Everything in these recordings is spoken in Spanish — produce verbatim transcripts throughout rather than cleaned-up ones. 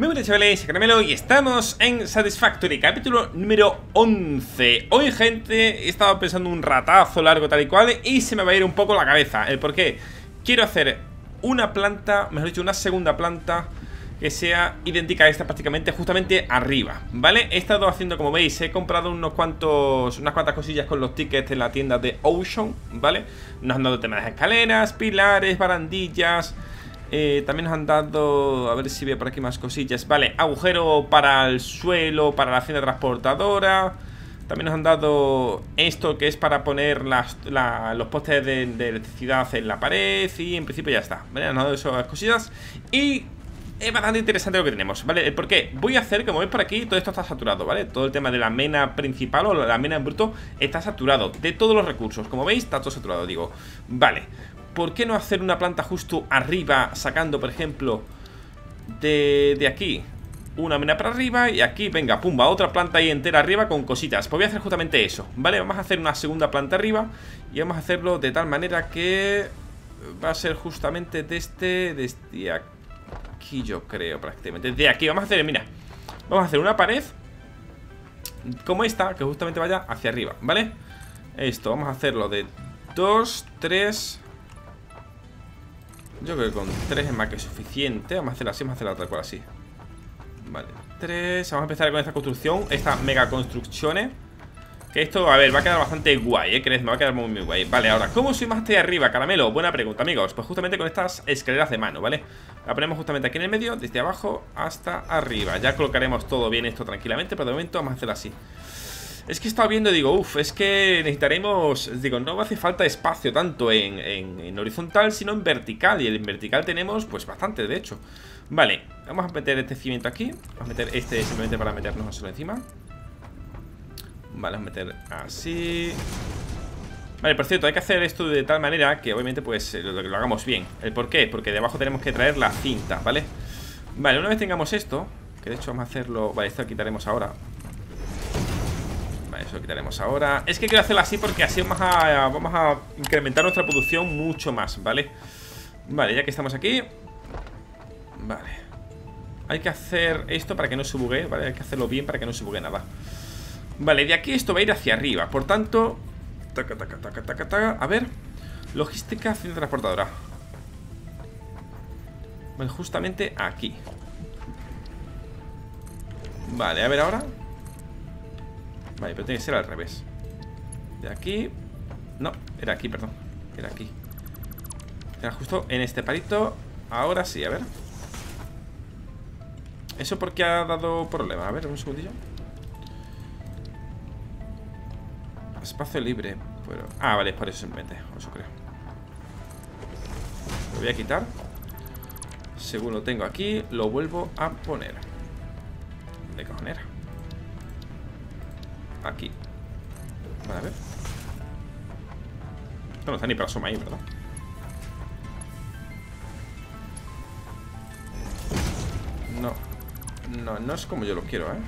Muy buenas chavales, Caramelo, y estamos en Satisfactory, capítulo número once. Hoy, gente, he estado pensando un ratazo largo tal y cual y se me va a ir un poco la cabeza el por qué. Quiero hacer una planta, mejor dicho, una segunda planta que sea idéntica a esta prácticamente, justamente arriba, ¿vale? He estado haciendo, como veis, he comprado unos cuantos, unas cuantas cosillas con los tickets en la tienda de Ocean, ¿vale? Nos han dado temas de escaleras, pilares, barandillas. Eh, también nos han dado, a ver si veo por aquí más cosillas. Vale, agujero para el suelo, para la hacienda transportadora. También nos han dado esto que es para poner las, la, los postes de, de electricidad en la pared. Y en principio ya está, ¿vale? Nos han dado esas cosillas y es bastante interesante lo que tenemos, ¿vale? ¿Por qué? Voy a hacer, como veis por aquí, todo esto está saturado, ¿vale? Todo el tema de la mena principal o la mena en bruto está saturado de todos los recursos. Como veis, está todo saturado, digo, vale. ¿Por qué no hacer una planta justo arriba, sacando, por ejemplo, de, de aquí una mena para arriba y aquí, venga, pumba, otra planta ahí entera arriba con cositas? Pues voy a hacer justamente eso, ¿vale? Vamos a hacer una segunda planta arriba y vamos a hacerlo de tal manera que va a ser justamente desde, desde aquí, yo creo, prácticamente. Desde aquí vamos a hacer, mira, vamos a hacer una pared como esta, que justamente vaya hacia arriba, ¿vale? Esto, vamos a hacerlo de dos, tres... Yo creo que con tres es más que suficiente. Vamos a hacerla así, vamos a hacerla otra cual así. Vale, tres. Vamos a empezar con esta construcción, estas mega construcciones. Que esto, a ver, va a quedar bastante guay, ¿eh? Creedme, va a quedar muy, muy guay. Vale, ahora, ¿cómo subimos hasta arriba, Caramelo? Buena pregunta, amigos. Pues justamente con estas escaleras de mano, ¿vale? La ponemos justamente aquí en el medio, desde abajo hasta arriba. Ya colocaremos todo bien esto tranquilamente, pero de momento vamos a hacerlo así. Es que he estado viendo, digo, uff, es que necesitaremos, digo, no hace falta espacio tanto en, en, en horizontal, sino en vertical. Y en vertical tenemos, pues, bastante, de hecho. Vale, vamos a meter este cimiento aquí. Vamos a meter este simplemente para meternos solo encima. Vale, vamos a meter así. Vale, por cierto, hay que hacer esto de tal manera que, obviamente, pues, lo, lo hagamos bien. ¿El por qué? Porque debajo tenemos que traer la cinta, ¿vale? Vale, una vez tengamos esto, que de hecho vamos a hacerlo... Vale, esto lo quitaremos ahora. Eso lo quitaremos ahora. Es que quiero hacerlo así porque así vamos a, vamos a incrementar nuestra producción mucho más, ¿vale? Vale, ya que estamos aquí. Vale. Hay que hacer esto para que no se bugue, ¿vale? Hay que hacerlo bien para que no se bugue nada. Vale, de aquí esto va a ir hacia arriba. Por tanto... Taca, taca, taca, taca, taca. A ver. Logística, hacienda transportadora. Vale, justamente aquí. Vale, a ver ahora. Vale, pero tiene que ser al revés. De aquí... No, era aquí, perdón. Era aquí. Era justo en este palito. Ahora sí, a ver. Eso porque ha dado problema. A ver, un segundillo. Espacio libre. Pero... Ah, vale, es por eso simplemente. Eso creo. Lo voy a quitar. Según lo tengo aquí, lo vuelvo a poner. De cojonera. Aquí. Vale, a ver. Esto no está ni para asoma ahí, ¿verdad? No. No, no es como yo lo quiero, ¿eh? A ver.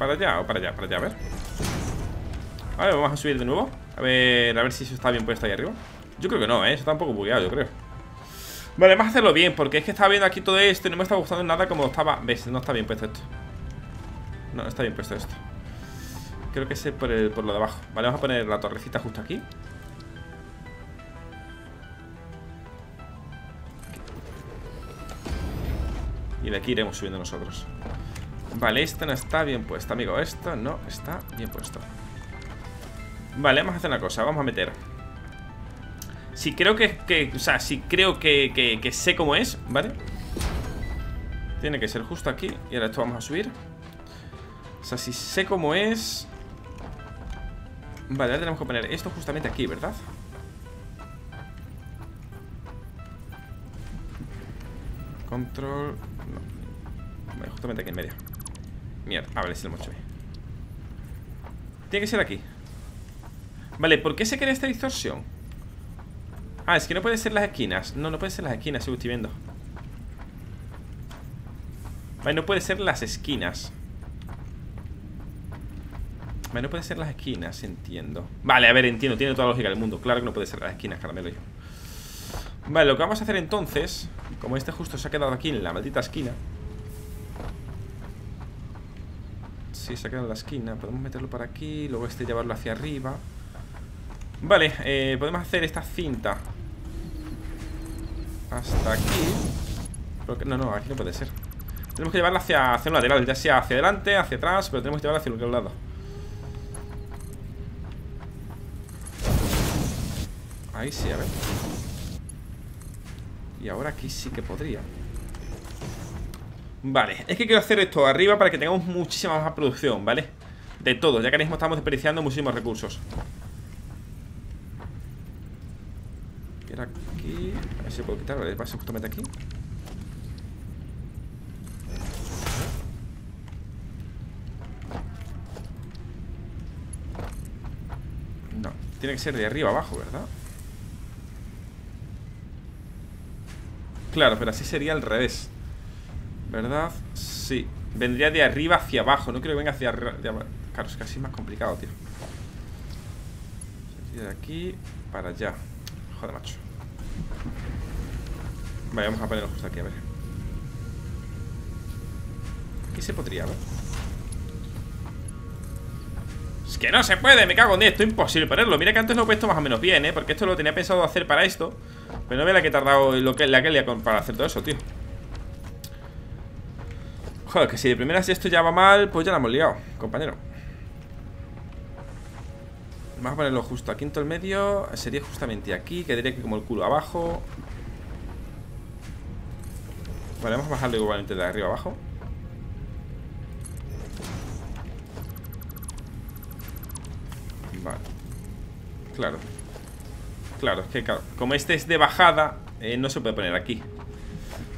Para allá o para allá, para allá, a ver. Vale, vamos a subir de nuevo. A ver, a ver si eso está bien puesto ahí arriba. Yo creo que no, ¿eh? Eso está un poco bugueado, yo creo. Vale, vamos a hacerlo bien, porque es que estaba viendo aquí todo esto y no me está gustando nada como estaba... ¿Ves? No está bien puesto esto. No, no está bien puesto esto. Creo que es por, el, por lo de abajo. Vale, vamos a poner la torrecita justo aquí. Y de aquí iremos subiendo nosotros. Vale, esto no está bien puesto, amigo. Esto no está bien puesto. Vale, vamos a hacer una cosa. Vamos a meter... Si creo que, que, o sea, si creo que, que, que sé cómo es, ¿vale? Tiene que ser justo aquí. Y ahora esto vamos a subir. O sea, si sé cómo es. Vale, ahora tenemos que poner esto justamente aquí, ¿verdad? Control... No. Vale, justamente aquí en medio. Mierda, ah, vale, se lo hemos hecho bien. Tiene que ser aquí. Vale, ¿por qué se crea esta distorsión? Ah, es que no pueden ser las esquinas. No, no pueden ser las esquinas, si lo estoy viendo. Vale, no pueden ser las esquinas. Vale, no pueden ser las esquinas, entiendo. Vale, a ver, entiendo, tiene toda la lógica del mundo. Claro que no puede ser las esquinas, Caramelo. Vale, lo que vamos a hacer entonces, como este justo se ha quedado aquí en la maldita esquina. Sí, se ha quedado en la esquina. Podemos meterlo para aquí, luego este llevarlo hacia arriba. Vale, eh, podemos hacer esta cinta hasta aquí. Pero que, no, no, aquí no puede ser. Tenemos que llevarla hacia, hacia un lateral, ya sea hacia adelante, hacia atrás, pero tenemos que llevarla hacia un lado. Ahí sí, a ver. Y ahora aquí sí que podría. Vale, es que quiero hacer esto arriba para que tengamos muchísima más producción, ¿vale? De todo, ya que ahora mismo estamos desperdiciando muchísimos recursos. Era aquí. A ver si puedo quitar, vale, paso justamente aquí. No, tiene que ser de arriba abajo, ¿verdad? Claro, pero así sería al revés, ¿verdad? Sí, vendría de arriba hacia abajo. No creo que venga hacia arriba. Claro, es que así es más complicado, tío. Se tira de aquí para allá. Joder, macho. Vale, vamos a ponerlo justo aquí, a ver. Aquí se podría, ¿ver? Es que no se puede, me cago en esto, imposible ponerlo. Mira que antes lo he puesto más o menos bien, ¿eh? Porque esto lo tenía pensado hacer para esto. Pero no vea la que he tardado lo que, la que le para hacer todo eso, tío. Joder, que si de primeras esto ya va mal, pues ya la hemos liado, compañero. Vamos a ponerlo justo aquí en todo el medio. Sería justamente aquí, que diría que como el culo abajo. Vale, vamos a bajarlo igualmente de arriba abajo. Vale. Claro. Claro, es que claro, como este es de bajada, eh, no se puede poner aquí.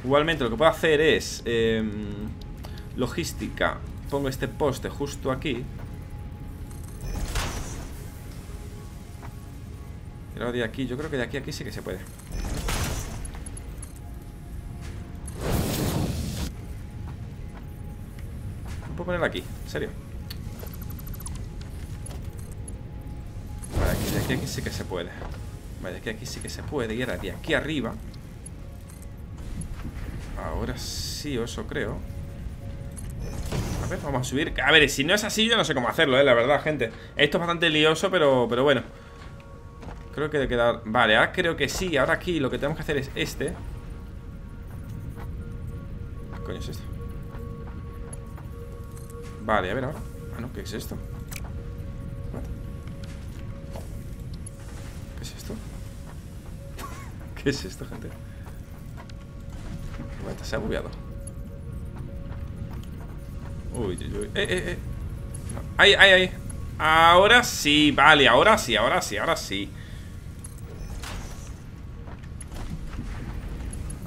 Igualmente lo que puedo hacer es eh, logística. Pongo este poste justo aquí. Pero de aquí, yo creo que de aquí a aquí sí que se puede. Lo puedo poner aquí, en serio. Vale, aquí, de aquí a aquí sí que se puede. Vale, de aquí a aquí sí que se puede. Y ahora de aquí arriba. Ahora sí, eso creo. A ver, vamos a subir. A ver, si no es así, yo no sé cómo hacerlo, eh, la verdad, gente. Esto es bastante lioso, pero, pero bueno. Creo que debe quedar... Vale, ahora creo que sí. Ahora aquí lo que tenemos que hacer es este. ¿Qué coño es esto? Vale, a ver ahora. Ah, no, ¿qué es esto? ¿Qué es esto? ¿Qué es esto, gente? Se ha bugueado. Uy, uy, uy. Eh, eh, eh. Ahí, ahí, ahí. Ahora sí, vale, ahora sí, ahora sí, ahora sí.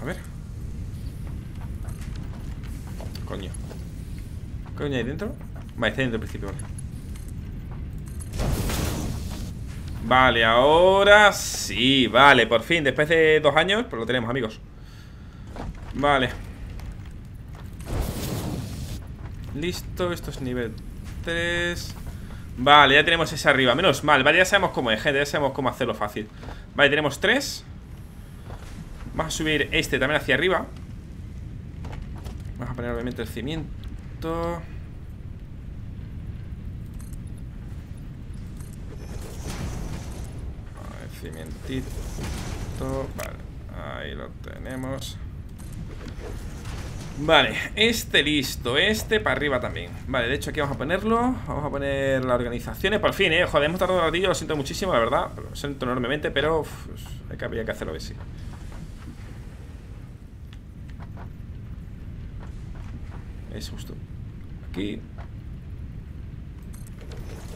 A ver. Coño. Coño, ¿ahí dentro? Vale, está dentro al principio, vale. Vale, ahora sí, vale, por fin, después de dos años, pues lo tenemos, amigos. Vale. Listo, esto es nivel tres. Vale, ya tenemos ese arriba, menos mal. Vale, ya sabemos cómo es, gente, ya sabemos cómo hacerlo fácil. Vale, tenemos tres. Vamos a subir este también hacia arriba. Vamos a poner obviamente el cimiento. El cimientito. Vale, ahí lo tenemos. Vale, este listo, este para arriba también. Vale, de hecho aquí vamos a ponerlo. Vamos a poner las organizaciones, por fin, eh joder, hemos tardado un ratillo, lo siento muchísimo, la verdad. Lo siento enormemente, pero uf, había que hacerlo así. Es justo aquí.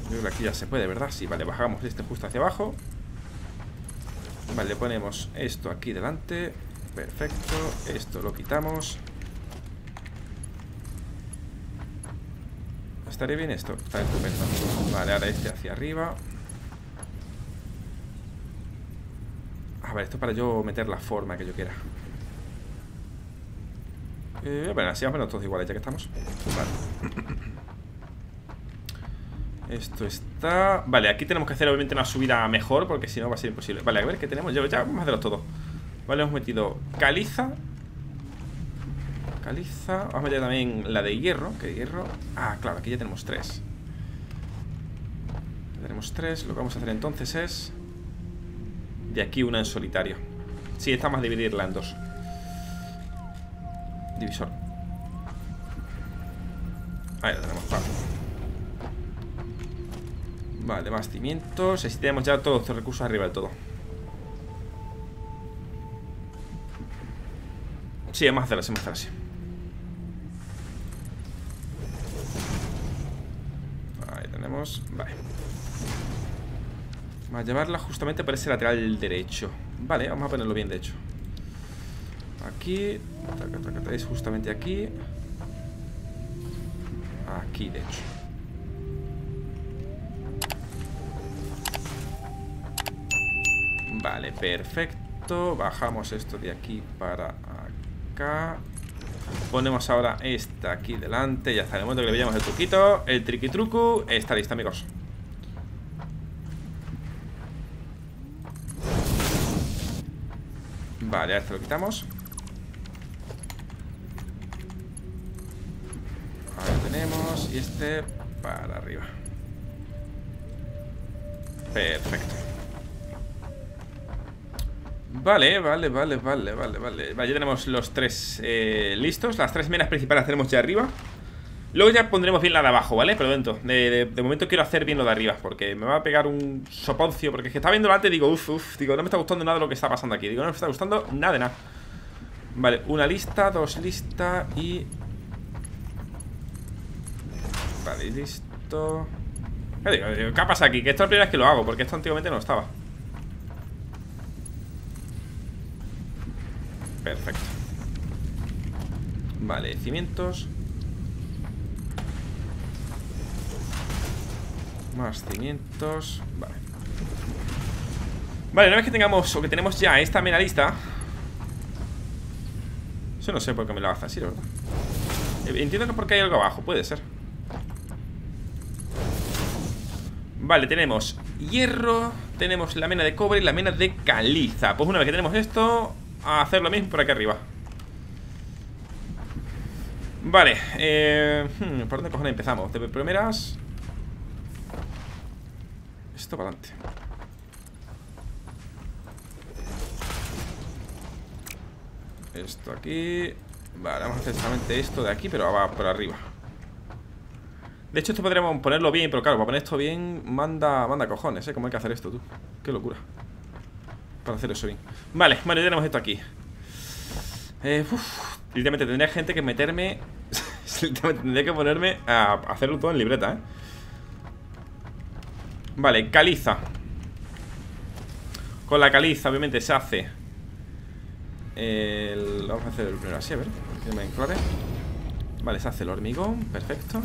Yo creo que aquí ya se puede, ¿verdad? Sí, vale, bajamos este justo hacia abajo. Vale, le ponemos esto aquí delante. Perfecto, esto lo quitamos. ¿Estaría bien esto? Está estupendo. Vale, ahora este hacia arriba. A ver, esto es para yo meter la forma que yo quiera. eh, Bueno, así más o menos todos iguales, ya que estamos. Vale. Esto está... Vale, aquí tenemos que hacer obviamente una subida mejor, porque si no va a ser imposible. Vale, a ver, ¿qué tenemos? Ya, ya vamos a hacerlo todo. Vale, hemos metido caliza. Caliza. Vamos a meter también la de hierro. ¿Qué hierro? Ah, claro, aquí ya tenemos tres. Ya tenemos tres. Lo que vamos a hacer entonces es... de aquí una en solitario. Sí, está más dividirla en dos. Divisor. Ahí lo tenemos, vale. Vale, más cimientos. Así tenemos ya todos los recursos arriba del todo. Sí, vamos a hacer así, vamos a hacer así. Ahí tenemos, vale. Vamos a llevarla justamente para ese lateral derecho. Vale, vamos a ponerlo bien de hecho. Aquí, es justamente aquí. Aquí, de hecho. Vale, perfecto. Bajamos esto de aquí para acá. Ponemos ahora esta aquí delante. Ya está, en el momento que le veamos el truquito, el triqui-truco, está lista, amigos. Vale, a este lo quitamos. Ahí lo tenemos. Y este para arriba. Perfecto. Vale, vale, vale, vale, vale, vale. Vale, ya tenemos los tres eh, listos. Las tres menas principales las tenemos ya arriba. Luego ya pondremos bien la de abajo, ¿vale? Pero dentro, de, de, de momento quiero hacer bien lo de arriba, porque me va a pegar un soponcio. Porque es que estaba viendo antes y digo, uff, uff. Digo, no me está gustando nada de lo que está pasando aquí. Digo, no me está gustando nada de nada. Vale, una lista, dos listas y... vale, listo. ¿Qué, digo? ¿Qué pasa aquí? Que esto es la primera vez que lo hago, porque esto antiguamente no estaba. Perfecto. Vale, cimientos. Más cimientos. Vale. Vale, una vez que tengamos o que tenemos ya esta mera lista. Yo no sé por qué me lo hace así, ¿verdad? Entiendo que porque hay algo abajo, puede ser. Vale, tenemos hierro. Tenemos la mena de cobre y la mena de caliza. Pues una vez que tenemos esto, a hacer lo mismo por aquí arriba. Vale, eh, ¿por dónde cojones empezamos? De primeras... esto para adelante. Esto aquí. Vale, vamos a hacer exactamente esto de aquí, pero va por arriba. De hecho, esto podríamos ponerlo bien, pero claro, para poner esto bien, manda, manda cojones, ¿eh? Como hay que hacer esto, tú. Qué locura. Para hacer eso bien. Vale, bueno, ya tenemos esto aquí. Eh, uff, literalmente tendría gente que meterme. Literalmente tendría que ponerme a hacerlo todo en libreta, ¿eh? Vale, caliza. Con la caliza, obviamente, se hace el... vamos a hacer el primero así, a ver, que me enclare. Vale, se hace el hormigón, perfecto.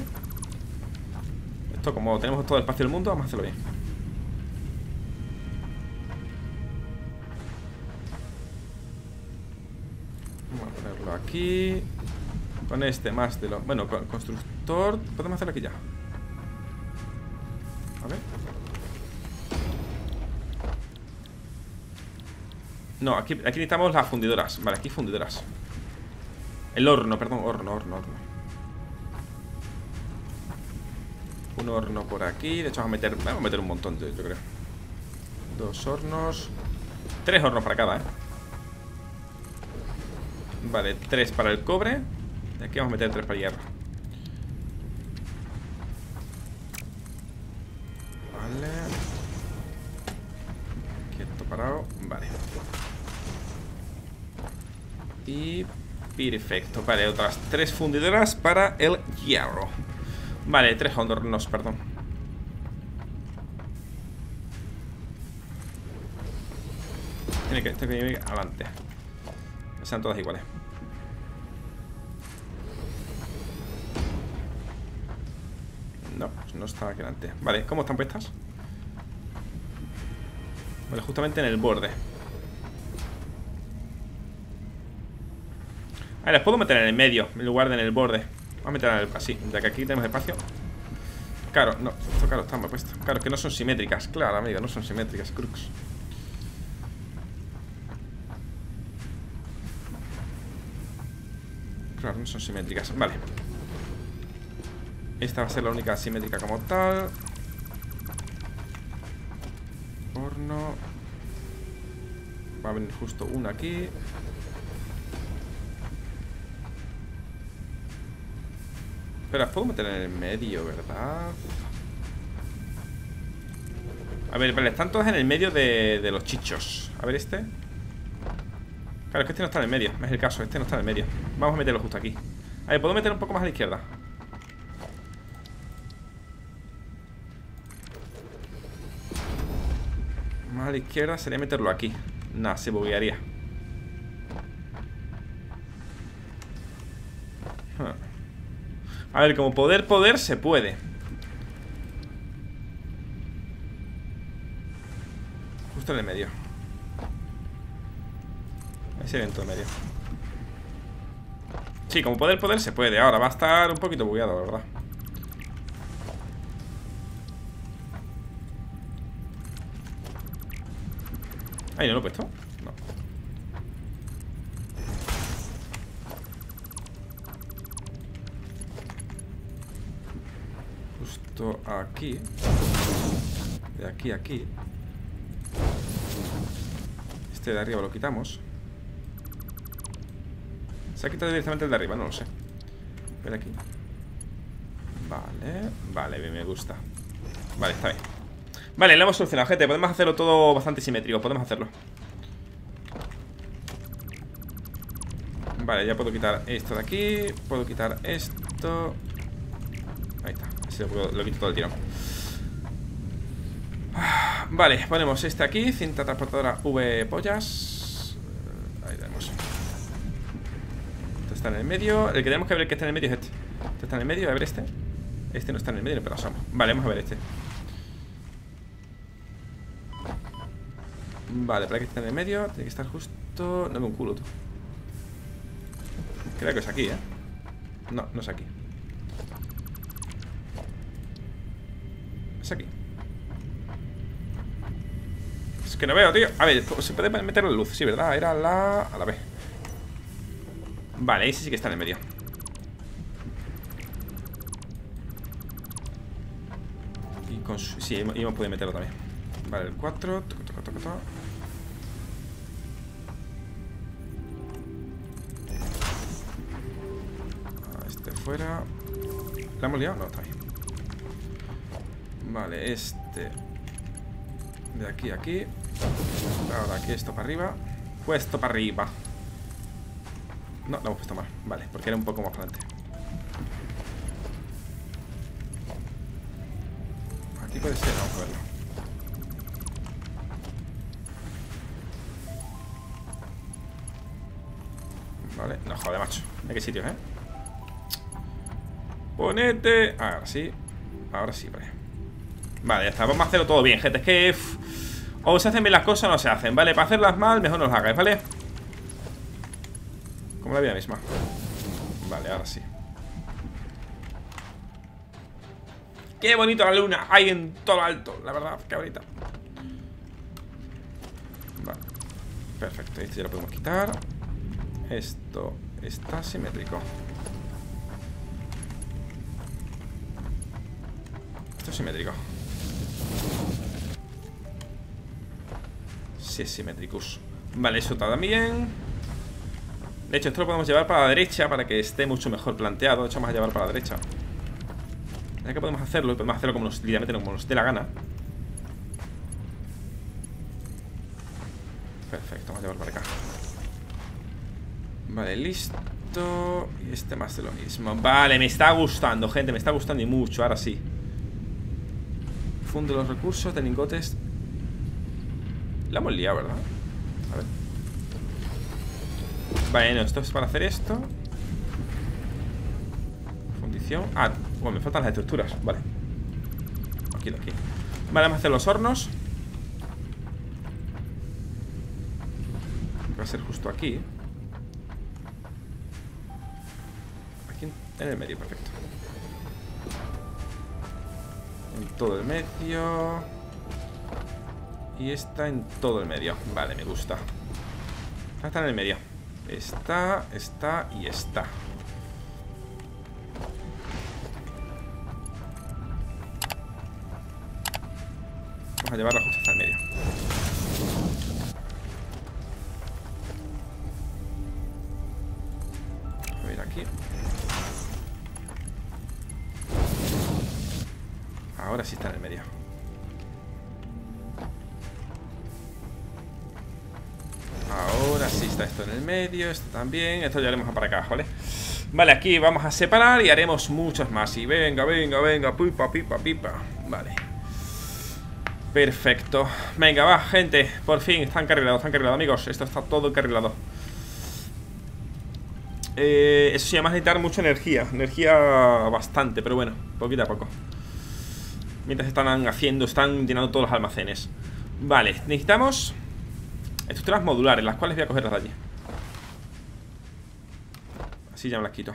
Esto, como tenemos todo el espacio del mundo, vamos a hacerlo bien. Vamos a ponerlo aquí. Con este más de lo... bueno, con el constructor podemos hacerlo aquí ya. A ver. No, aquí, aquí necesitamos las fundidoras. Vale, aquí fundidoras. El horno, perdón, horno, horno, horno. Un horno por aquí. De hecho, vamos a meter, vamos a meter un montón, yo, yo creo. Dos hornos. Tres hornos para cada, ¿eh? Vale, tres para el cobre. Y aquí vamos a meter tres para el hierro. Vale. Quieto, parado. Vale. Y perfecto. Vale, otras tres fundidoras para el hierro. Vale, tres hornos, perdón. Tiene que, tiene que ir adelante. Sean todas iguales. No, pues no está aquí delante. Vale, ¿cómo están puestas? Vale, justamente en el borde. Ah, las puedo meter en el medio, en lugar de en el borde. Vamos a meterla en el... así, ya que aquí tenemos espacio. Claro, no, esto claro está mal puesto. Claro, es que no son simétricas, claro, amigo, no son simétricas, crux. Claro, no son simétricas. Vale. Esta va a ser la única simétrica como tal. Horno. Va a venir justo una aquí. Pero las puedo meter en el medio, ¿verdad? A ver, vale, están todas en el medio de, de los chichos. A ver este. Claro, es que este no está en el medio, es el caso, este no está en el medio. Vamos a meterlo justo aquí. A ver, ¿puedo meter un poco más a la izquierda? Más a la izquierda sería meterlo aquí. Nah, se buguearía. Huh. A ver, como poder, poder, se puede. Justo en el medio. Ese evento en medio. Sí, como poder, poder, se puede. Ahora va a estar un poquito bugueado, la verdad. Ahí no lo he puesto. Aquí. De aquí a aquí. Este de arriba lo quitamos. Se ha quitado directamente el de arriba, no lo sé. Pero aquí. Vale, vale, bien, me gusta. Vale, está bien. Vale, lo hemos solucionado, gente. Podemos hacerlo todo bastante simétrico, podemos hacerlo. Vale, ya puedo quitar esto de aquí. Puedo quitar esto. Ahí está. Lo quito todo el tirón. Vale, ponemos este aquí. Cinta transportadora V pollas. Ahí tenemos. Este está en el medio. El que tenemos que ver que está en el medio es este. Este está en el medio, a ver este. Este no está en el medio, pero asoma. Vale, vamos a ver este. Vale, para que esté en el medio. Tiene que estar justo... Dame un culo tú. Creo que es aquí, eh. No, no es aquí. Aquí. Es que no veo, tío. A ver, se puede meter la luz, sí, ¿verdad? Era la... a la B. Vale, ese sí que está en el medio. Y con su... sí, hemos podido meterlo también. Vale, el cuatro. Toc, toc, toc, toc. Este fuera. ¿La hemos liado? No, está bien. Vale, este de aquí a aquí. Ahora aquí esto para arriba. Puesto para arriba. No, lo hemos puesto mal. Vale, porque era un poco más para adelante. Aquí puede ser, vamos a verlo. Vale, no joder, macho. ¿De qué sitios, eh? Ponete. Ahora sí. Ahora sí, vale. Vale, ya está, vamos a hacerlo todo bien, gente. Es que uff, o se hacen bien las cosas o no se hacen, ¿vale? Para hacerlas mal, mejor no las hagáis, ¿vale? Como la vida misma. Vale, ahora sí. ¡Qué bonito la luna! Ahí en todo lo alto, la verdad, qué bonita. Vale. Perfecto, esto ya lo podemos quitar. Esto está simétrico. Simétrico. Sí, es simétricus. Vale, eso también. De hecho, esto lo podemos llevar para la derecha para que esté mucho mejor planteado. De hecho, vamos a llevar para la derecha. Ya que podemos hacerlo, podemos hacerlo como nos, como nos dé la gana. Perfecto, vamos a llevar para acá. Vale, listo. Y este más de lo mismo. Vale, me está gustando, gente. Me está gustando y mucho, ahora sí. Funde los recursos de lingotes. La hemos liado, ¿verdad? A ver. Bueno, esto es para hacer esto. Fundición. Ah, bueno, me faltan las estructuras. Vale. Aquí, aquí. Vale, vamos a hacer los hornos. Va a ser justo aquí. Aquí en el medio, perfecto. En todo el medio. Y esta en todo el medio. Vale, me gusta. Está en el medio. Está, está y está. vamos a llevarla justo hasta el medio. A ver aquí. Ahora sí está en el medio. Ahora sí está esto en el medio, esto también. Esto ya lo haremos para acá, ¿vale? Vale, aquí vamos a separar y haremos muchos más. Y venga, venga, venga, pipa, pipa, pipa. Vale. Perfecto. Venga, va, gente. Por fin, está encarrilado, está encarrilado, amigos. Esto está todo encarrilado. Eh, eso sí, además necesitar mucha energía. Energía bastante, pero bueno, poquito a poco. Mientras están haciendo, están llenando todos los almacenes. Vale, necesitamos estructuras modulares, las cuales voy a cogerlas de allí. Así ya me las quito.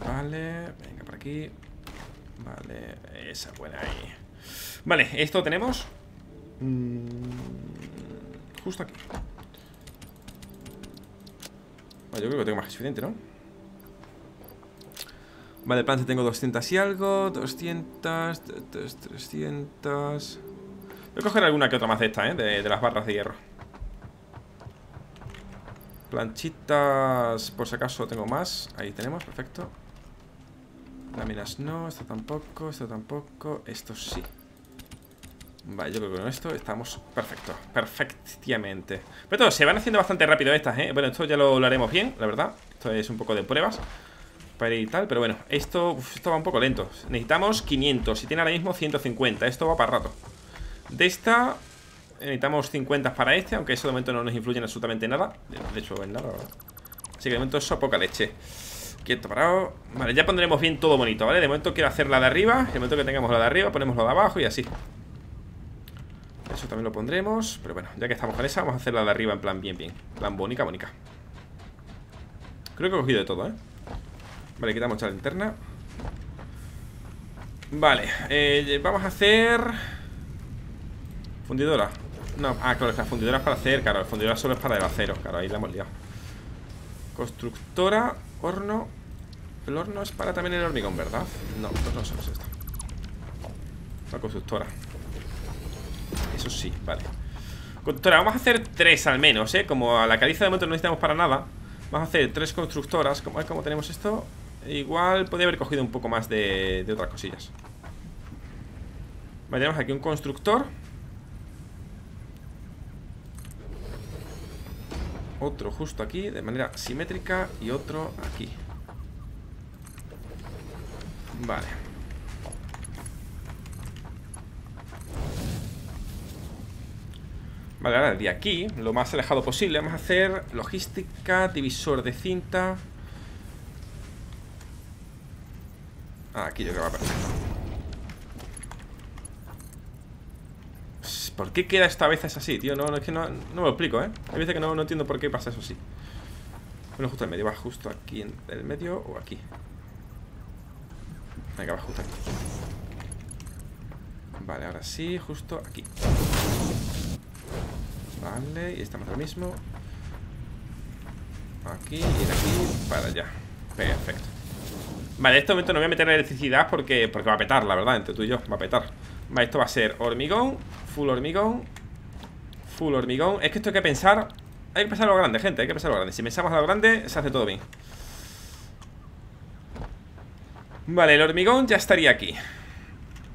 Vale, venga por aquí. Vale, esa buena ahí. Vale, esto tenemos mm, justo aquí. Vale, yo creo que tengo más que suficiente, ¿no? Vale, el plan tengo doscientos y algo, doscientos, trescientos. Voy a coger alguna que otra más de esta, ¿eh? De, de las barras de hierro. Planchitas, por si acaso tengo más. Ahí tenemos, perfecto. Láminas no, esto tampoco, esto tampoco, esto sí. Vale, yo creo que con esto estamos perfectos, perfectamente. Pero todo, se van haciendo bastante rápido estas, ¿eh? Bueno, esto ya lo, lo haremos bien, la verdad. Esto es un poco de pruebas para ir y tal, pero bueno, esto, uf, esto va un poco lento. Necesitamos quinientos, si tiene ahora mismo ciento cincuenta, esto va para rato. De esta necesitamos cincuenta para este, aunque eso de momento no nos influye en absolutamente nada. De hecho, en nada, ¿verdad? Así que de momento eso, poca leche. Quieto, parado. Vale, ya pondremos bien todo bonito, ¿vale? De momento quiero hacer la de arriba. De momento que tengamos la de arriba, ponemos la de abajo y así. Eso también lo pondremos. Pero bueno, ya que estamos con esa, vamos a hacer la de arriba en plan bien, bien. Plan bonica, bonica. Creo que he cogido de todo, ¿eh? Vale, quitamos la linterna. Vale, eh, vamos a hacer... Fundidora. No, ah, claro, la fundidora es para hacer, claro, la fundidora solo es para el acero, claro, ahí la hemos liado. Constructora, horno. El horno es para también el hormigón, ¿verdad? No, no solo es esto. La constructora. Eso sí, vale. Constructora, vamos a hacer tres al menos, ¿eh? Como a la caliza de momento no necesitamos para nada. Vamos a hacer tres constructoras. Como, como tenemos esto, igual podría haber cogido un poco más de, de otras cosillas. Vale, tenemos aquí un constructor. Otro justo aquí, de manera simétrica. Y otro aquí. Vale. Vale, ahora de aquí, lo más alejado posible, vamos a hacer logística, divisor de cinta. Ah, aquí yo creo que va perfecto. ¿Por qué queda esta vez así, tío? No, no, es que no, no me lo explico, ¿eh? Hay veces que no, no entiendo por qué pasa eso así. Bueno, justo al medio, va justo aquí en el medio o aquí. Venga, va justo aquí. Vale, ahora sí, justo aquí. Vale, y estamos lo mismo. Aquí y de aquí para allá. Perfecto. Vale, en este momento no voy a meter electricidad porque, porque va a petar, la verdad, entre tú y yo, va a petar. Vale, esto va a ser hormigón, full hormigón, full hormigón. Es que esto hay que pensar, hay que pensar lo grande, gente, hay que pensar lo grande. Si pensamos a lo grande, se hace todo bien. Vale, el hormigón ya estaría aquí.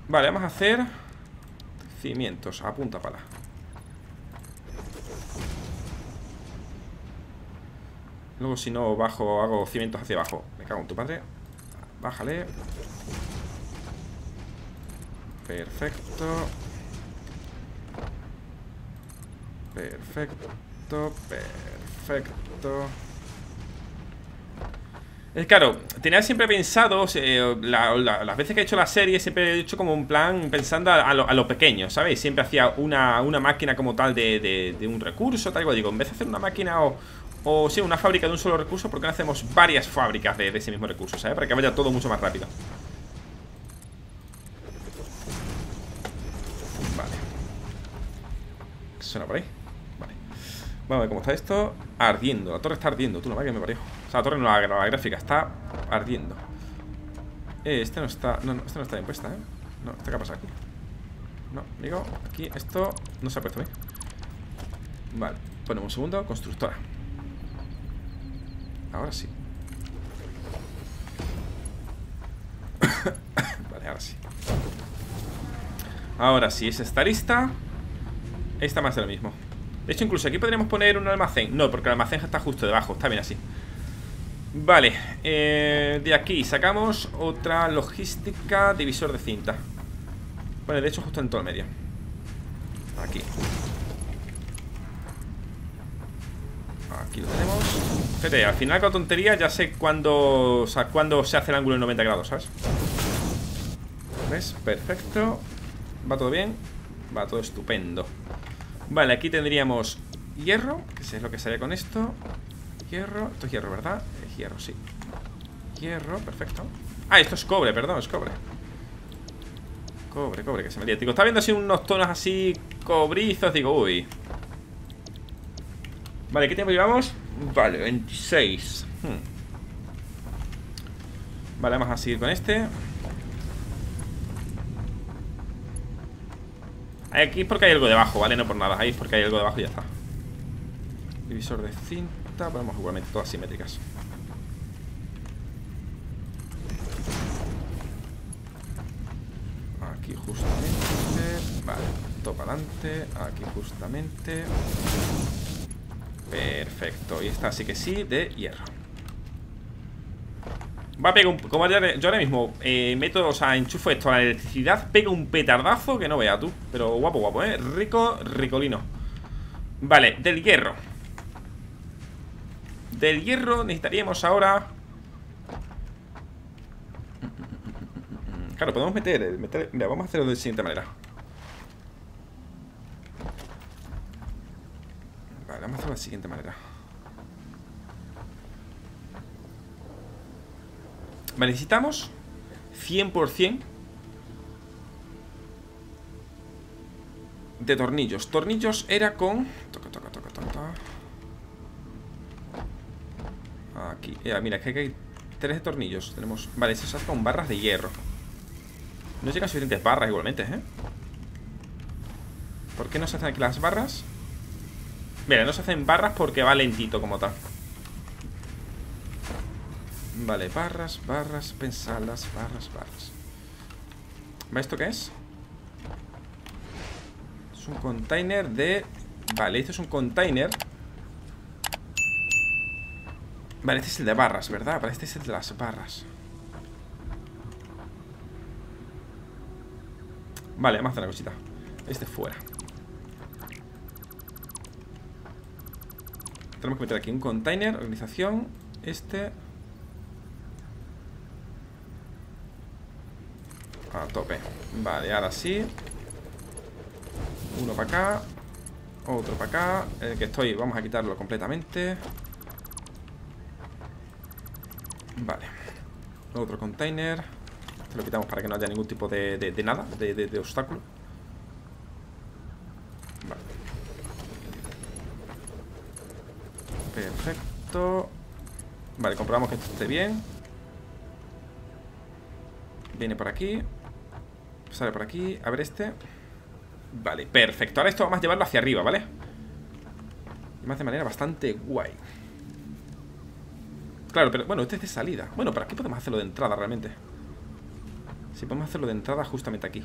Vale, vamos a hacer cimientos, a punta pala. Luego si no bajo, hago cimientos hacia abajo. Me cago en tu padre. Bájale. Perfecto. Perfecto. Perfecto. Es claro, tenía siempre pensado, eh, la, la, las veces que he hecho la serie, siempre he hecho como un plan pensando a, a, lo, a lo pequeño, ¿sabéis? Siempre hacía una, una máquina como tal de, de, de un recurso, tal y cual. Digo, en vez de hacer una máquina o... O sí, una fábrica de un solo recurso, ¿por qué no hacemos varias fábricas de, de ese mismo recurso, ¿sabes? Para que vaya todo mucho más rápido. Vale. ¿Suena por ahí? Vale. Vamos a ver cómo está esto. Ardiendo, la torre está ardiendo, tú no vayas que me parió. O sea, la torre no, la, la gráfica está ardiendo. Eh, este no está. No, no, esta no está bien puesta, ¿eh? No, ¿esta qué ha pasado aquí? No, digo, aquí esto no se ha puesto bien. Vale, ponemos un segundo, constructora. Ahora sí. Vale, ahora sí. Ahora sí, esa está lista. Esta más de lo mismo. De hecho, incluso aquí podríamos poner un almacén. No, porque el almacén está justo debajo, está bien así. Vale, eh, de aquí sacamos otra logística, divisor de cinta. Bueno, de hecho justo en todo el medio. Aquí. Aquí lo tenemos. Fíjate, al final con tontería ya sé cuándo, o sea, cuándo se hace el ángulo en noventa grados, ¿sabes? ¿Ves? Perfecto. Va todo bien. Va todo estupendo. Vale, aquí tendríamos hierro, que sé lo que sería con esto. Hierro, esto es hierro, ¿verdad? Es hierro, sí. Hierro, perfecto. Ah, esto es cobre, perdón, es cobre. Cobre, cobre, que se me lía. Digo, está viendo así unos tonos así cobrizos. Digo, uy. Vale, ¿qué tiempo llevamos? Vale, veintiséis. hmm. Vale, vamos a seguir con este. Aquí es porque hay algo debajo, ¿vale? No por nada, ahí es porque hay algo debajo y ya está. Divisor de cinta. Ponemos igualmente todas simétricas. Aquí justamente. Vale, todo para adelante. Aquí justamente. Perfecto. Y esta sí que sí, de hierro. Va a pegar un... Como yo ahora mismo eh, meto, o sea, enchufo esto a la electricidad. Pega un petardazo que no vea tú. Pero guapo, guapo, ¿eh? Rico, ricolino. Vale, del hierro. Del hierro necesitaríamos ahora... Claro, podemos meter... meter mira, vamos a hacerlo de la siguiente manera. Vale, vamos a hacerlo de la siguiente manera. Vale, necesitamos cien por cien de tornillos. Tornillos era con... Toca, toca, toca, toca. Aquí, eh, mira, que hay tres tornillos. Tenemos... Vale, se usa con barras de hierro. No llegan suficientes barras igualmente, ¿eh? ¿Por qué no se hacen aquí las barras? Mira, no se hacen barras porque va lentito como tal. Vale, barras, barras, pensalas, barras, barras. ¿Vale? ¿Esto qué es? Es un container de... Vale, esto es un container. Vale, este es el de barras, ¿verdad? Vale, este es el de las barras. Vale, vamos a hacer una cosita. Este fuera. Tenemos que meter aquí un container, organización. Este. A tope. Vale, ahora sí. Uno para acá. Otro para acá. El que estoy, vamos a quitarlo completamente. Vale, otro container. Este lo quitamos para que no haya ningún tipo de, de, de nada, de, de, de obstáculo. Vale. Perfecto. Vale, comprobamos que esto esté bien. Viene por aquí. Sale por aquí, a ver este. Vale, perfecto, ahora esto vamos a llevarlo hacia arriba, ¿vale? Y más de manera bastante guay. Claro, pero bueno, este es de salida. Bueno, pero aquí podemos hacerlo de entrada realmente. Sí, podemos hacerlo de entrada justamente aquí.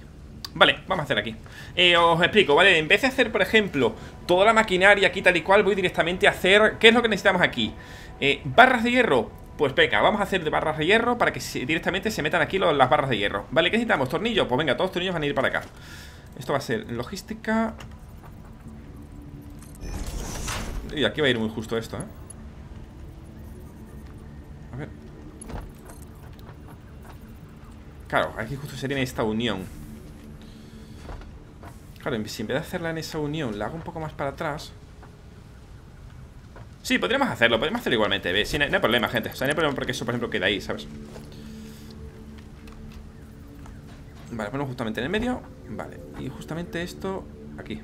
Vale, vamos a hacer aquí. eh, Os explico, ¿vale? En vez de hacer, por ejemplo, toda la maquinaria aquí tal y cual, voy directamente a hacer... ¿Qué es lo que necesitamos aquí? Eh, ¿Barras de hierro? Pues venga, vamos a hacer de barras de hierro para que directamente se metan aquí los, las barras de hierro. Vale, ¿qué necesitamos? ¿Tornillos? Pues venga, todos los tornillos van a ir para acá. Esto va a ser logística. Y aquí va a ir muy justo esto, ¿eh? A ver. Claro, aquí justo sería en esta unión. Claro, si en vez de hacerla en esa unión la hago un poco más para atrás. Sí, podríamos hacerlo, podríamos hacerlo igualmente, ¿ves? Sí, no, no hay problema, gente. O sea, no hay problema porque eso, por ejemplo, queda ahí, ¿sabes? Vale, ponemos justamente en el medio. Vale, y justamente esto aquí.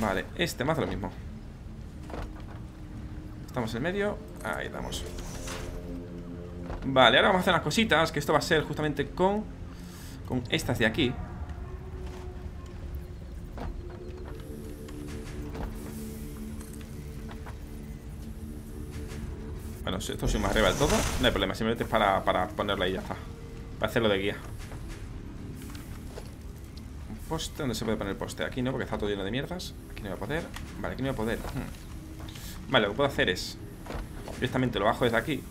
Vale, este más de lo mismo. Estamos en medio. Ahí estamos. Vale, ahora vamos a hacer unas cositas. Que esto va a ser justamente con con estas de aquí. Bueno, esto sí más arriba del todo. No hay problema, simplemente es para, para ponerlo ahí y ya está. Para hacerlo de guía. Poste, ¿dónde se puede poner el poste? Aquí no, porque está todo lleno de mierdas. Aquí no voy a poder. Vale, aquí no voy a poder. hmm. Vale, lo que puedo hacer es directamente lo bajo desde aquí.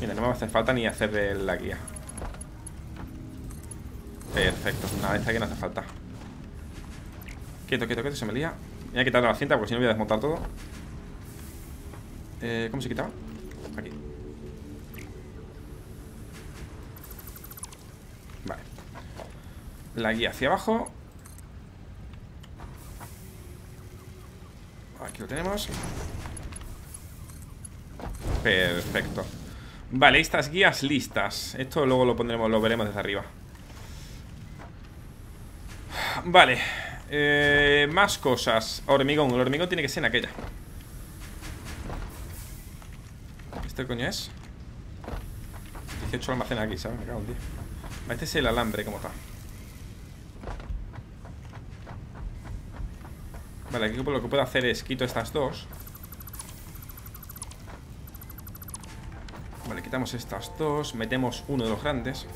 Mira, no me va a hacer falta ni hacer la guía. Perfecto, nada, esta aquí no hace falta. Quieto, quieto, quieto, se me lía. Voy a quitar la cinta porque si no voy a desmontar todo. eh, ¿Cómo se quitaba? Aquí. Vale. La guía hacia abajo. Aquí lo tenemos. Perfecto. Vale, estas guías listas. Esto luego lo pondremos, lo veremos desde arriba. Vale. Eh, más cosas. Hormigón, el hormigón tiene que ser en aquella. ¿Este coño es? dieciocho almacenes aquí, ¿sabes? Me cago en diez. Este es el alambre, ¿cómo está? Vale, aquí lo que puedo hacer es quito estas dos. Vale, quitamos estas dos. Metemos uno de los grandes.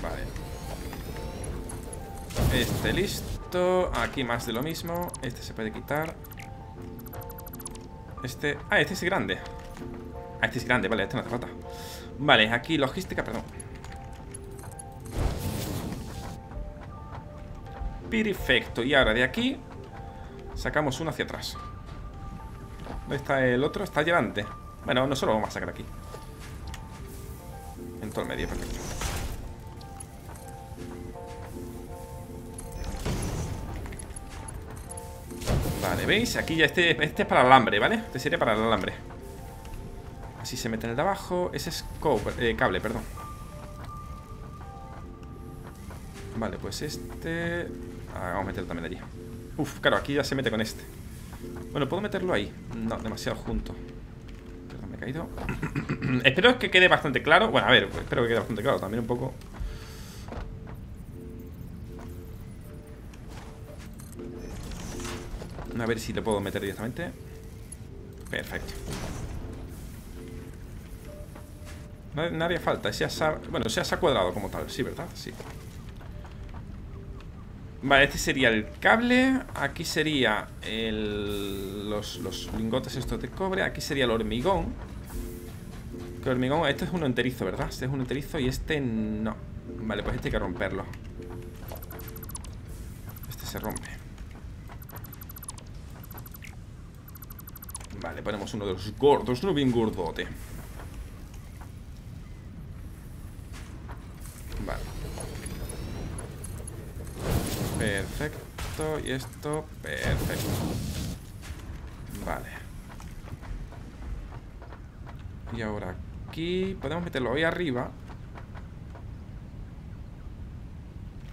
Vale. Este listo. Aquí más de lo mismo. Este se puede quitar. Este... Ah, este es grande. Ah, este es grande, vale, este no hace falta. Vale, aquí logística, perdón. Perfecto, y ahora de aquí sacamos uno hacia atrás. ¿Dónde está el otro? Está llevante. Bueno, nosotros lo vamos a sacar aquí. En todo el medio, perfecto. Vale, ¿veis? Aquí ya este, este es para el alambre, ¿vale? Este sería para el alambre. Así se mete en el de abajo. Ese es cobre, eh, cable, perdón. Vale, pues este... Ah, vamos a meterlo también allí. Uf, claro, aquí ya se mete con este. Bueno, ¿puedo meterlo ahí? No, demasiado junto. Perdón, me he caído. Espero que quede bastante claro. Bueno, a ver, espero que quede bastante claro también un poco. A ver si lo puedo meter directamente. Perfecto. No, no haría falta. Ese asa... Bueno, ese asa cuadrado como tal. Sí, ¿verdad? Sí. Vale, este sería el cable. Aquí sería el... los, los lingotes estos de cobre. Aquí sería el hormigón. ¿Qué hormigón? Este es uno enterizo, ¿verdad? Este es uno enterizo y este no. Vale, pues este hay que romperlo. Este se rompe. Vale, ponemos uno de los gordos, uno bien gordote. Vale. Perfecto, y esto, perfecto. Vale. Y ahora aquí podemos meterlo ahí arriba.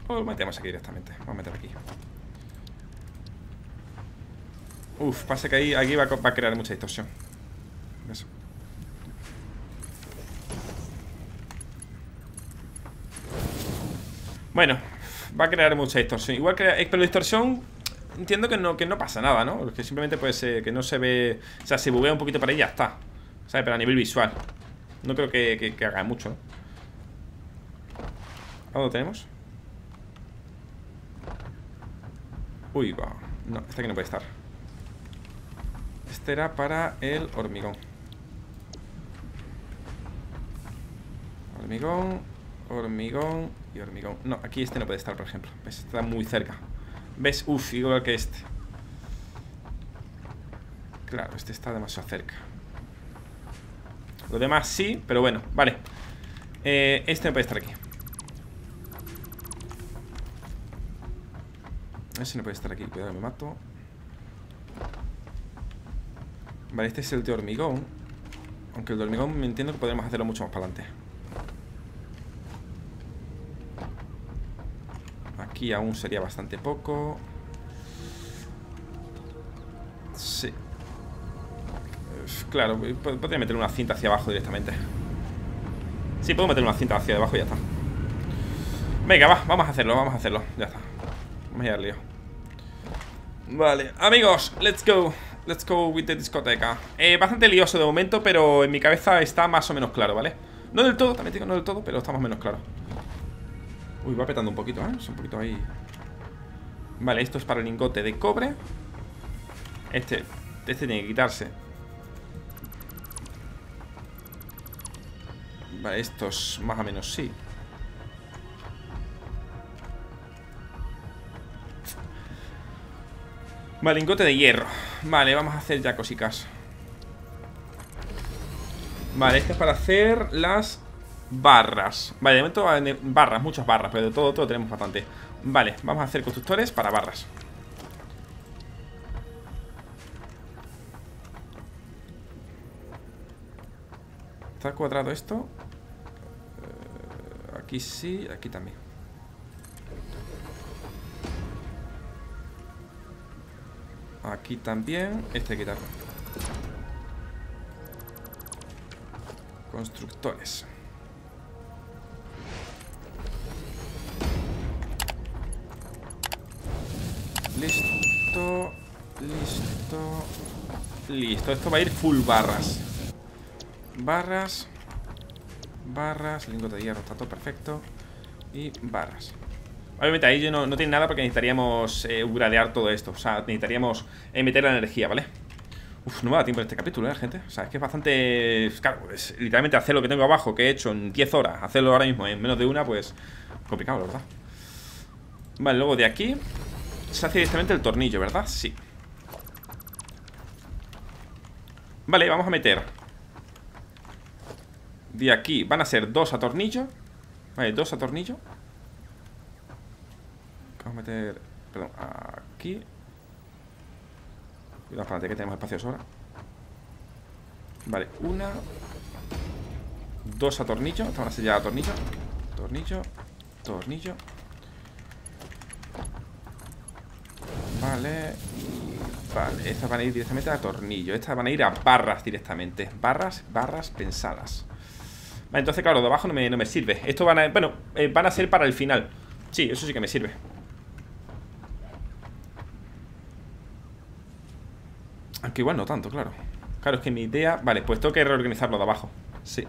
O lo metemos aquí directamente. Vamos a meterlo aquí. Uf, pasa que ahí, aquí va, va a crear mucha distorsión. Eso. Bueno. Va a crear mucha distorsión. Igual crea... Pero distorsión entiendo que no, que no pasa nada, ¿no? Porque simplemente puede ser que no se ve... O sea, se buguea un poquito para ahí y ya está, ¿sabes? Pero a nivel visual no creo que, que, que haga mucho, ¿no? ¿A dónde tenemos? Uy, va. No, este aquí no puede estar. Este era para el hormigón. Hormigón, hormigón y hormigón. No, aquí este no puede estar, por ejemplo. ¿Ves? Está muy cerca. ¿Ves? Uf, igual que este. Claro, este está demasiado cerca. Lo demás sí, pero bueno, vale. eh, Este no puede estar aquí. Ese no puede estar aquí, cuidado, me mato. Vale, este es el de hormigón. Aunque el de hormigón me entiendo que podremos hacerlo mucho más para adelante. Aquí aún sería bastante poco. Sí. Claro, podría meter una cinta hacia abajo directamente. Sí, puedo meter una cinta hacia abajo y ya está. Venga, va, vamos a hacerlo, vamos a hacerlo. Ya está, vamos a ir al lío. Vale, amigos, let's go. Let's go with the discoteca. eh, Bastante lioso de momento, pero en mi cabeza está más o menos claro, ¿vale? No del todo, también digo no del todo, pero estamos menos claros. Uy, va petando un poquito, ¿eh? Es un poquito ahí. Vale, esto es para el lingote de cobre. Este, este tiene que quitarse. Vale, estos más o menos sí. Vale, lingote de hierro. Vale, vamos a hacer ya cositas. Vale, este es para hacer las barras. Vale, de momento barras, muchas barras, pero de todo, todo tenemos bastante. Vale, vamos a hacer constructores para barras. ¿Está cuadrado esto? Eh, aquí sí, aquí también. Aquí también, este hay que quitarlo. Constructores. Listo, listo, listo. Esto va a ir full barras. Barras, barras, lingote de hierro, está todo perfecto. Y barras. Obviamente ahí yo no, no tiene nada porque necesitaríamos eh, upgradear todo esto. O sea, necesitaríamos eh, meter la energía, ¿vale? Uf, no me da tiempo en este capítulo, ¿eh, gente? O sea, es que es bastante... Claro, es literalmente hacer lo que tengo abajo, que he hecho en diez horas. Hacerlo ahora mismo en menos de una, pues... complicado, la verdad. Vale, luego de aquí se hace directamente el tornillo, ¿verdad? Sí. Vale, vamos a meter. De aquí van a ser dos a tornillo. Vale, dos a tornillo. Vamos a meter... Perdón, aquí. Cuidado, espérate que tenemos espacios ahora. Vale, una. Dos a tornillo. Esta van a ser ya a tornillo. Tornillo, tornillo. Vale. Vale, estas van a ir directamente a tornillo. Estas van a ir a barras directamente. Barras, barras pensadas. Vale, entonces claro, de abajo no me, no me sirve. Esto van a... Bueno, eh, van a ser para el final. Sí, eso sí que me sirve. Aunque igual no tanto, claro. Claro, es que mi idea... Vale, pues tengo que reorganizarlo de abajo. Sí.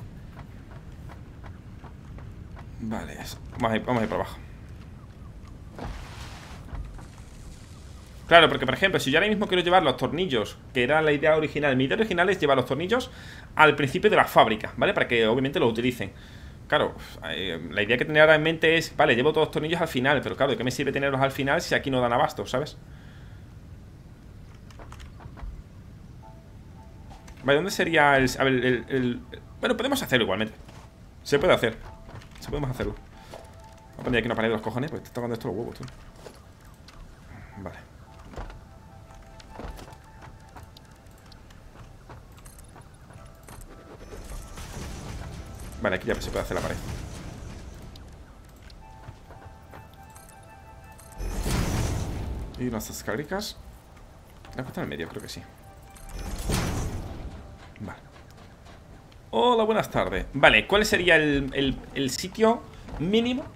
Vale, vamos a ir, vamos a ir para abajo. Claro, porque por ejemplo, si yo ahora mismo quiero llevar los tornillos, que era la idea original. Mi idea original es llevar los tornillos al principio de la fábrica, ¿vale? Para que obviamente los utilicen. Claro, la idea que tenía ahora en mente es, vale, llevo todos los tornillos al final. Pero claro, ¿de qué me sirve tenerlos al final si aquí no dan abasto, sabes? Vale, ¿dónde sería el...? A ver, el, el, el... Bueno, podemos hacerlo igualmente. Se puede hacer. Se podemos hacerlo. Voy a poner aquí una pared de los cojones porque te está tocando esto los huevos, tú. Vale. Vale, aquí ya se puede hacer la pared. Y unas escaleras. ¿La puesto en el medio? Creo que sí. Vale. Hola, buenas tardes. Vale, ¿cuál sería el, el, el sitio mínimo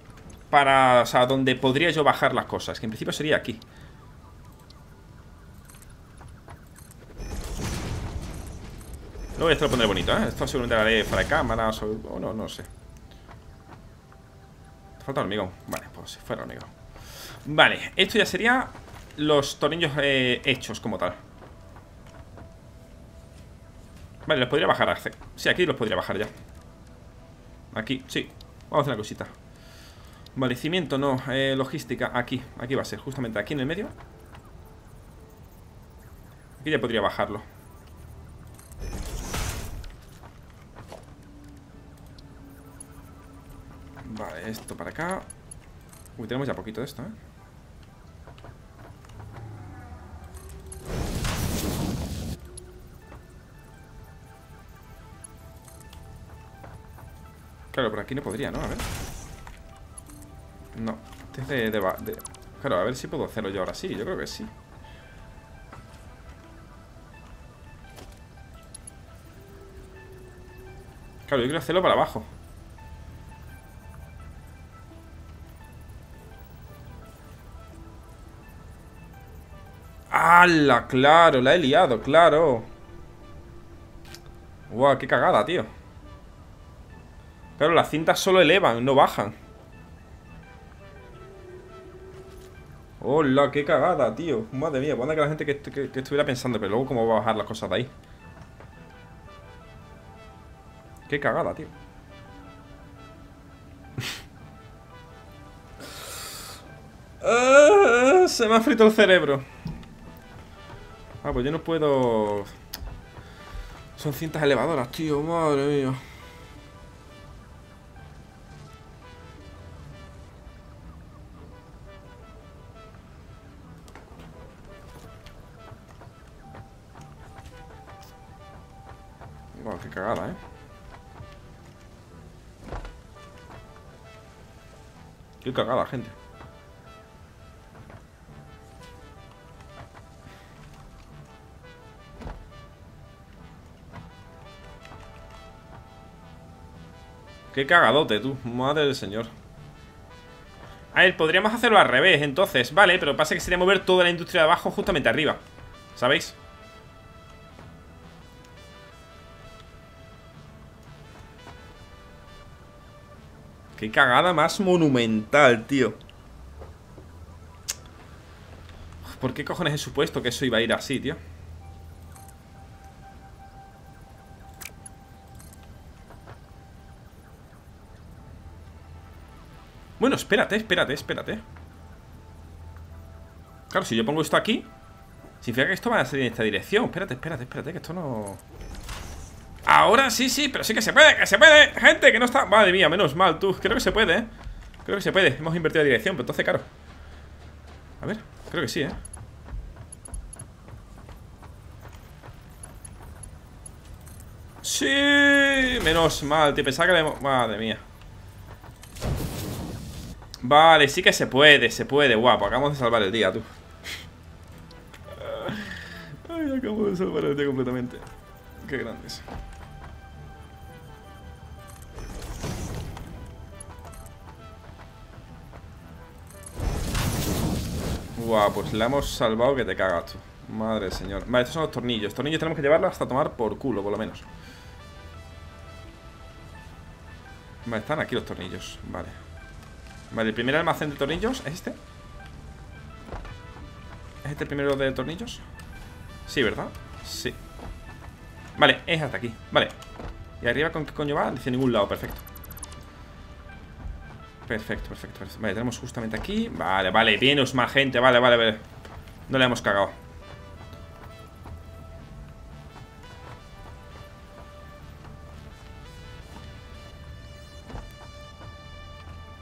para, o sea, donde podría yo bajar las cosas? Que en principio sería aquí. Luego esto lo pondré bonito, ¿eh? Esto seguramente lo haré para cámaras o... o no, no sé. Falta hormigón. Vale, pues si fuera hormigón. Vale, esto ya sería los tornillos eh, hechos como tal. Vale, los podría bajar. Sí, aquí los podría bajar ya. Aquí, sí. Vamos a hacer una cosita. Vale, cimiento, no, eh, logística. Aquí, aquí va a ser, justamente aquí en el medio. Aquí ya podría bajarlo. Vale, esto para acá. Uy, tenemos ya poquito de esto, ¿eh? Claro, por aquí no podría, ¿no? A ver. No, desde de, de, de... Claro, a ver si puedo hacerlo yo ahora sí. Yo creo que sí. Claro, yo quiero hacerlo para abajo. ¡Hala! Claro, la he liado, claro. Guau, qué cagada, tío. Claro, las cintas solo elevan, no bajan. Hola, qué cagada, tío. Madre mía, ¿cuándo que la gente que, que, que estuviera pensando? Pero luego cómo va a bajar las cosas de ahí. Qué cagada, tío. ah, se me ha frito el cerebro. Ah, pues yo no puedo... Son cintas elevadoras, tío. Madre mía. Wow, qué cagada, ¿eh? Qué cagada, gente. Qué cagadote, tú. Madre del señor. A ver, podríamos hacerlo al revés, entonces. Vale, pero pasa que sería mover toda la industria de abajo justamente arriba, ¿sabéis? Qué cagada más monumental, tío. ¿Por qué cojones he supuesto que eso iba a ir así, tío? Bueno, espérate, espérate, espérate. Claro, si yo pongo esto aquí, significa que esto va a salir en esta dirección. Espérate, espérate, espérate, que esto no... Ahora sí, sí, pero sí que se puede, que se puede. Gente, que no está... Madre mía, menos mal, tú. Creo que se puede, ¿eh? Creo que se puede. Hemos invertido la dirección, pero entonces, claro. A ver, creo que sí, ¿eh? Sí. Menos mal, tío. Pensaba que le hemos... Madre mía. Vale, sí que se puede, se puede. Guapo, acabamos de salvar el día, tú. Ay, acabo de salvar el día completamente. Qué grandes. Guau, wow, pues la hemos salvado que te cagas tú. Madre señor. Vale, estos son los tornillos. Tornillos tenemos que llevarlos hasta tomar por culo, por lo menos. Vale, están aquí los tornillos. Vale. Vale, el primer almacén de tornillos es este. ¿Es este el primero de tornillos? Sí, ¿verdad? Sí. Vale, es hasta aquí. Vale. ¿Y arriba con qué coño va? Dice ningún lado. Perfecto. Perfecto, perfecto, perfecto. Vale, tenemos justamente aquí. Vale, vale, menos más gente. Vale, vale, vale. No la hemos cagado.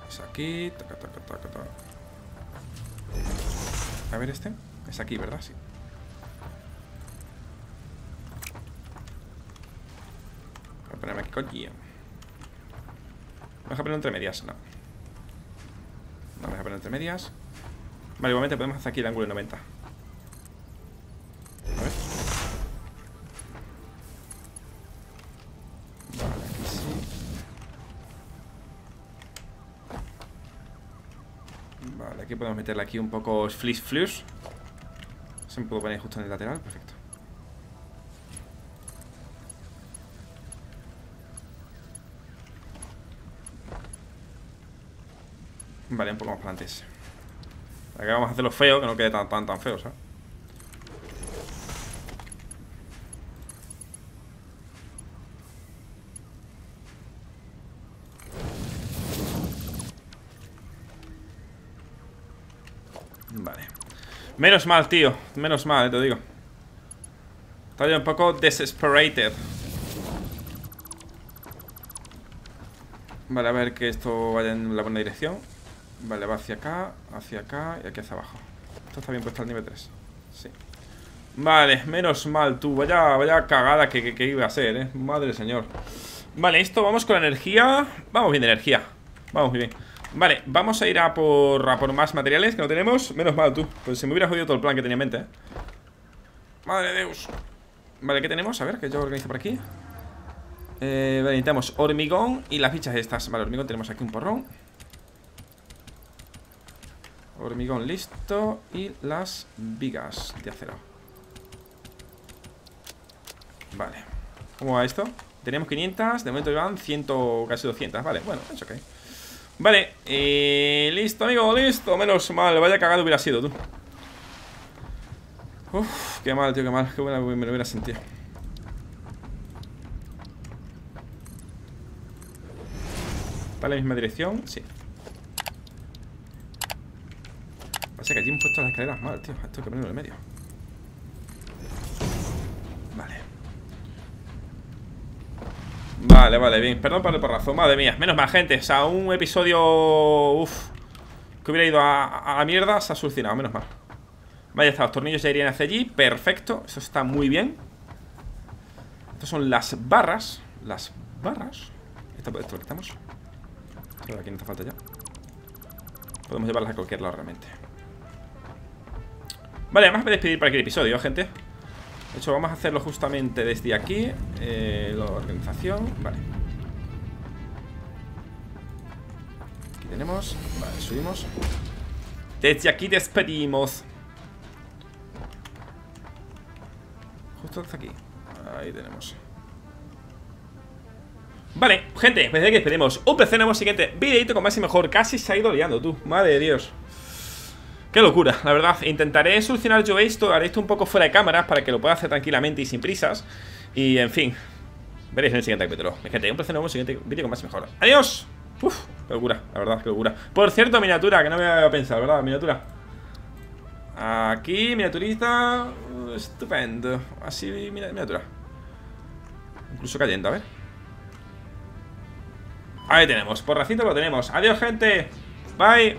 Es aquí. Taca, taca, taca, taca. A ver este. Es aquí, ¿verdad? Sí. Ponerme aquí con guía. Vamos a poner entre medias, no. No vamos a poner entre medias. Vale, igualmente podemos hacer aquí el ángulo de noventa. A ver. Vale, aquí sí. Vale, aquí podemos meterle aquí un poco flish flush. Se me puede poner justo en el lateral, perfecto. Vale, un poco más para antes. Acá vamos a hacerlo feo, que no quede tan, tan, tan feo, ¿sabes? Vale. Menos mal, tío. Menos mal, eh, te digo. Estaba yo un poco desesperado. Vale, a ver que esto vaya en la buena dirección. Vale, va hacia acá, hacia acá y aquí hacia abajo. Esto está bien puesto al nivel tres. Sí. Vale, menos mal tú. Vaya, vaya cagada que, que, que iba a ser, eh. Madre del señor. Vale, esto, vamos con la energía. Vamos bien de energía. Vamos muy bien. Vale, vamos a ir a por, a por más materiales que no tenemos. Menos mal tú. Pues se me hubiera jodido todo el plan que tenía en mente, eh. Madre de Dios. Vale, ¿qué tenemos? A ver, que yo organizo por aquí. eh, vale, necesitamos hormigón y las fichas estas. Vale, hormigón, tenemos aquí un porrón. Hormigón, listo. Y las vigas de acero. Vale. ¿Cómo va esto? Teníamos quinientas, de momento llevan cien, casi doscientas. Vale, bueno, es ok. Vale, eh, listo, amigo, listo. Menos mal, vaya cagado hubiera sido, tú. Uff, qué mal, tío, qué mal. Qué buena me lo hubiera sentido. ¿Está en la misma dirección? Sí. Pasa que allí hemos puesto las escaleras mal, tío. Esto hay que ponerlo en medio. Vale. Vale, vale, bien. Perdón por el porrazo. Madre mía. Menos mal, gente. O sea, un episodio. Uff. Que hubiera ido a, a la mierda. Se ha solucionado. Menos mal. Vale, ya está. Los tornillos ya irían hacia allí. Perfecto. Eso está muy bien. Estas son las barras. Las barras. Esto, esto lo quitamos. Esto de aquí no hace falta ya. Podemos llevarlas a cualquier lado realmente. Vale, además me voy a despedir para aquel episodio, gente. De hecho, vamos a hacerlo justamente desde aquí. Eh, la organización. Vale. Aquí tenemos. Vale, subimos. Desde aquí despedimos. Justo hasta aquí. Ahí tenemos. Vale, gente, desde aquí despedimos. Un placer, en el siguiente videito con más y mejor. Casi se ha ido liando, tú. Madre de Dios. Qué locura, la verdad. Intentaré solucionar yo esto, haré esto un poco fuera de cámaras para que lo pueda hacer tranquilamente y sin prisas. Y, en fin, veréis en el siguiente capítulo. Mi gente, un placer nuevo en el siguiente vídeo con más y mejor. ¡Adiós! Uf, qué locura, la verdad, qué locura. Por cierto, miniatura, que no me había pensado, ¿verdad? Miniatura. Aquí, miniaturita. Estupendo. Así, miniatura. Incluso cayendo, a ver. Ahí tenemos, por racito lo tenemos. ¡Adiós, gente! ¡Bye!